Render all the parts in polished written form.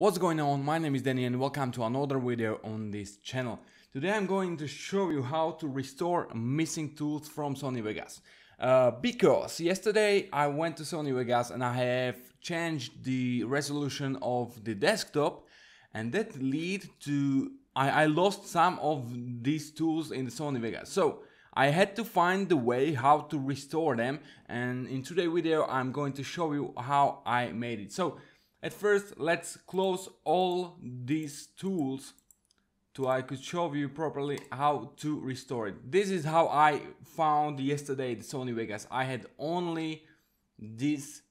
What's going on? My name is Danny and welcome to another video on this channel. Today I'm going to show you how to restore missing tools from Sony Vegas. Because yesterday I went to Sony Vegas and I have changed the resolution of the desktop, and that lead to I lost some of these tools in the Sony Vegas. So I had to find the way how to restore them, and in today's video I'm going to show you how I made it. So at first, let's close all these tools so I could show you properly how to restore it. This is how I found yesterday the Sony Vegas. I had only this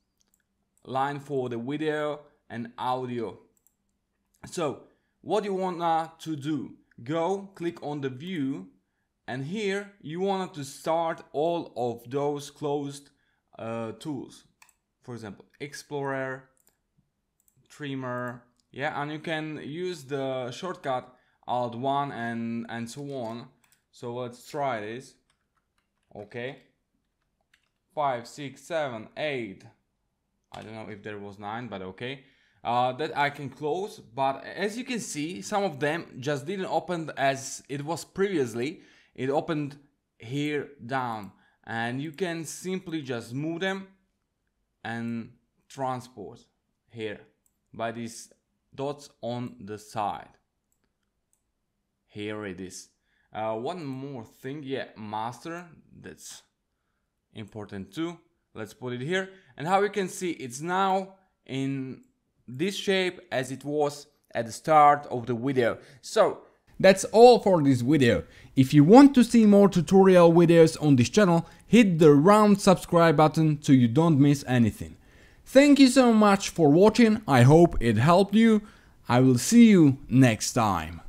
line for the video and audio. So what you want to do, go click on the view, and here you want to start all of those closed tools. For example, Explorer, Trimmer, yeah, and you can use the shortcut Alt1 and so on. So let's try this. Okay, 5, 6, 7, 8. I don't know if there was 9, but okay, that I can close. But as you can see, some of them just didn't open as it was previously. It opened here down, and you can simply just move them and transport here by these dots on the side. Here it is. One more thing, yeah, master, that's important too. Let's put it here, and how you can see, it's now in this shape as it was at the start of the video. So that's all for this video. If you want to see more tutorial videos on this channel, hit the round subscribe button so you don't miss anything. Thank you so much for watching, I hope it helped you, I will see you next time.